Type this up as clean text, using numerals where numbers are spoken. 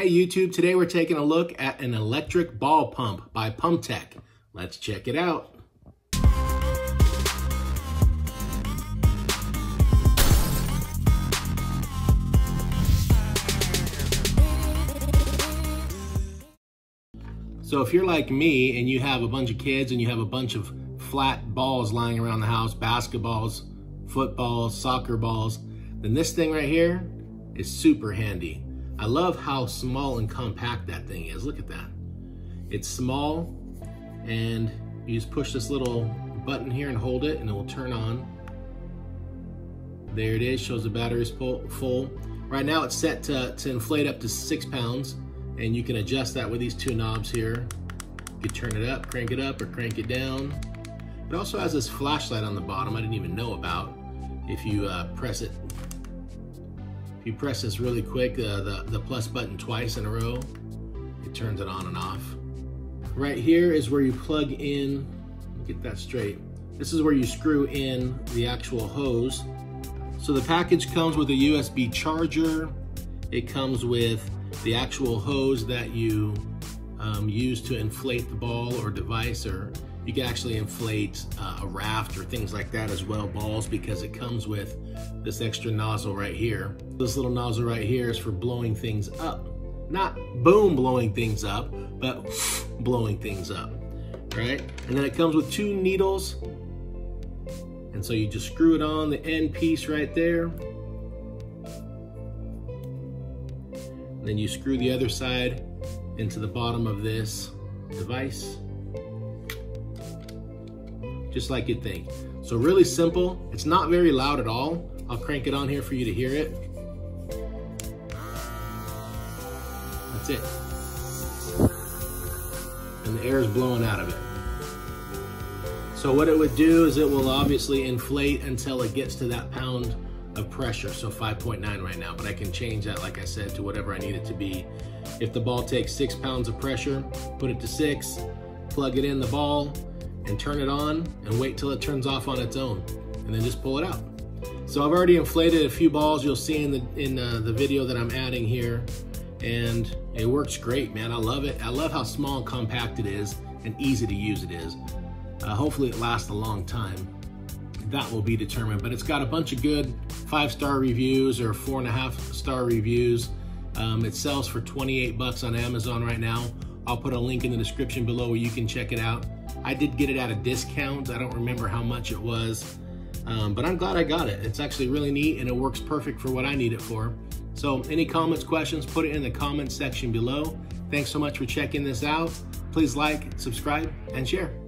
Hey YouTube, today we're taking a look at an electric ball pump by PumpTech. Let's check it out. So if you're like me and you have a bunch of kids and you have a bunch of flat balls lying around the house, basketballs, footballs, soccer balls, then this thing right here is super handy. I love how small and compact that thing is. Look at that. It's small, and you just push this little button here and hold it and it will turn on. There it is, shows the battery's full. Right now it's set to inflate up to 6 pounds, and you can adjust that with these two knobs here. You can turn it up, crank it up, or crank it down. It also has this flashlight on the bottom I didn't even know about. If you press it, you press this really quick, the plus button twice in a row, it turns it on and off. Right here is where you plug in, let me get that straight. This is where you screw in the actual hose. So the package comes with a USB charger. It comes with the actual hose that you use to inflate the ball or device, or you can actually inflate a raft or things like that as well, balls, because it comes with this extra nozzle right here. This little nozzle right here is for blowing things up. Not boom blowing things up, but blowing things up, right? And then it comes with two needles. And so you just screw it on the end piece right there. And then you screw the other side into the bottom of this device. Just like you'd think. So really simple. It's not very loud at all. I'll crank it on here for you to hear it. That's it. And the air is blowing out of it. So what it would do is it will obviously inflate until it gets to that pound of pressure. So 5.9 right now, but I can change that, like I said, to whatever I need it to be. If the ball takes 6 pounds of pressure, put it to 6, plug it in the ball, and turn it on and wait till it turns off on its own, and then just pull it out. So I've already inflated a few balls, you'll see in the video that I'm adding here, and it works great, man. I love it. I love how small and compact it is and easy to use it is. Hopefully it lasts a long time. That will be determined, but it's got a bunch of good 5-star reviews or 4.5-star reviews. It sells for 28 bucks on Amazon right now. I'll put a link in the description below where you can check it out. I did get it at a discount. I don't remember how much it was, but I'm glad I got it. It's actually really neat, and it works perfect for what I need it for. So any comments, questions, put it in the comments section below. Thanks so much for checking this out. Please like, subscribe, and share.